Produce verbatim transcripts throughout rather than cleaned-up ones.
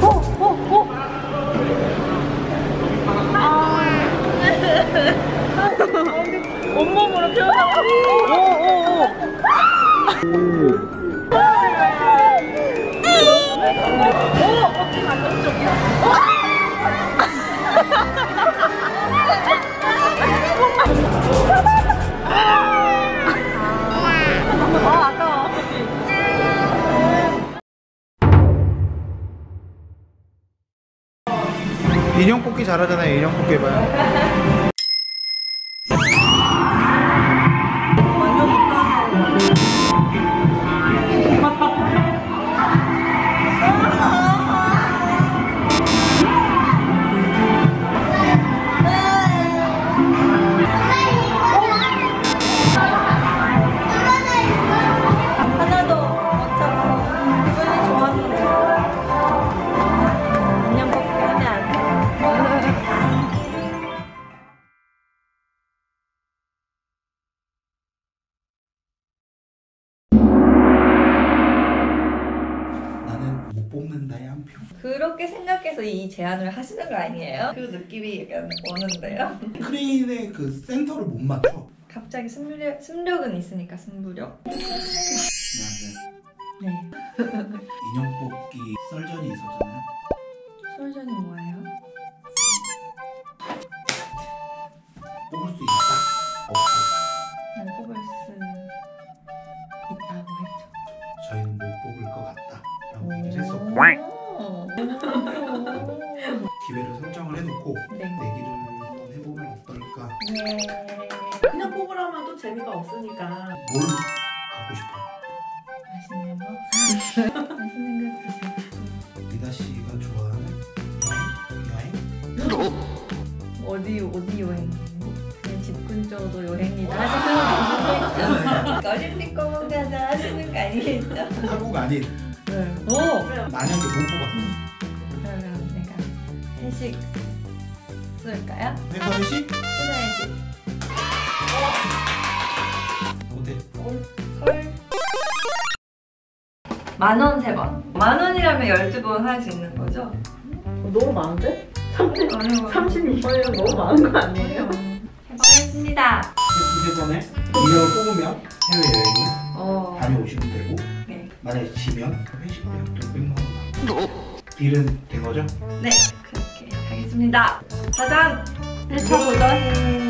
오, 오, 오. 온몸으로 표현하고. 오, 오, 오. 오, 어깨 만져서 저기요. 인형 뽑기 잘하잖아요. 인형 뽑기 해봐요. 그렇게 생각해서 이 제안을 하시는 거 아니에요? 그 느낌이 약간 오는데요? 크레인의 그 센터를 못 맞춰. 갑자기 승부력, 승부력은 있으니까 승부력. 네. 인형 뽑기 썰전이 있었잖아요. 썰전이 뭐예요? 뽑을 수 있다. 없다. 난 뽑을 수 있다고 했죠. 저희는 못 뽑을 것 같다라고 얘기를 했었고. 기회를 설정을 해놓고 네. 내기를 한번 해보면 어떨까? 네. 그냥 뽑으라면 또 재미가 없으니까. 뭘 갖고 싶어요? 맛있는 거? 맛있는 거 드세요. 미나 씨가 좋아하는 여행? 여행? 어디 어디 여행? 그냥 집 근처도 여행이다 하시는 거 아니겠죠? 어린이 꼬멍 가자 하시는 거 아니겠죠? 한국 아닌. 네. 오! 만약에 못 뽑았어. 회식 쓸까요? 회사 회식? 회사 회식. 어때? 콜? 만원 세 번. 만원이라면 열두 번 할 수 있는 거죠? 어, 너무 많은데? 삼십육 번이면 너무 많은 거 아니에요? 해보겠습니다. 두세 번에 인형을 뽑으면 해외여행을 어... 다녀오시면 되고 네. 만약에 지면 회식으로 또 백만 원 나오고 딜은 된 거죠? 네. 입니다. 가장 일 차 도전.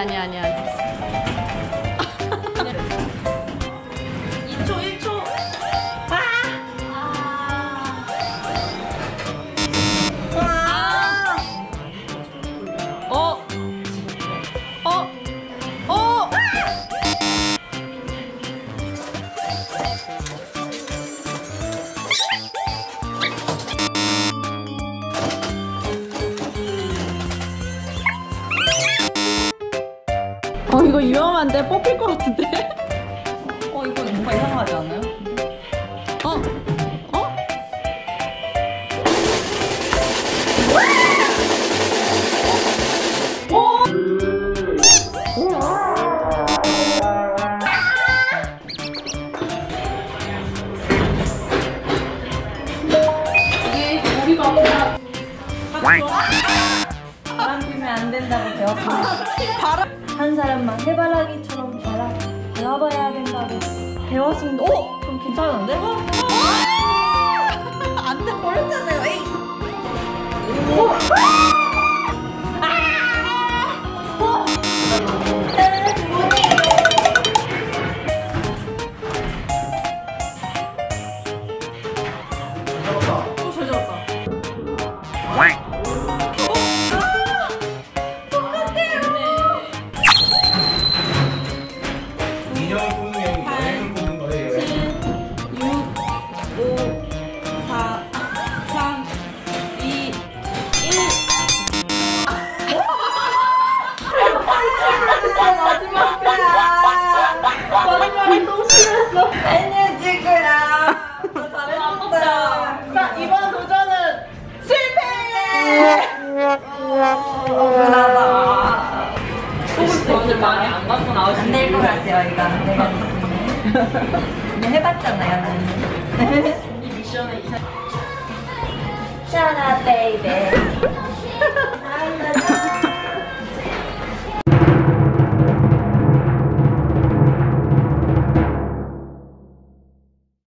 아니야 아니야 아니야. 이 초 일 초. 아! 아! 아! 어? 어? 어? 어 이거 위험한데? 뽑힐 것 같은데? 어 이거 뭔가 이상하지 않아요? 어? 어? 어? 이게 우리가 뭔가 바람피면 안 된다고 배웠어요. 한 사람만 해바라기처럼 바라 배워봐야 된다고 배웠습니다. 오! 그럼 괜찮은데? 어? 어! 안 돼, 버렸잖아요. 에이! 오! 아! 오! 마지막 거야. 마지막에 똥 실렸어. 에너지구나. 너 잘했다. 자, 이번 도전은 실패! 억울하다. 속을 오늘 많이 안 갖고 나오시네. 안 될 것 같아요, 이거. 내가 오늘 해봤잖아요, 나는. 이 미션은 이상. 샤나 베이베.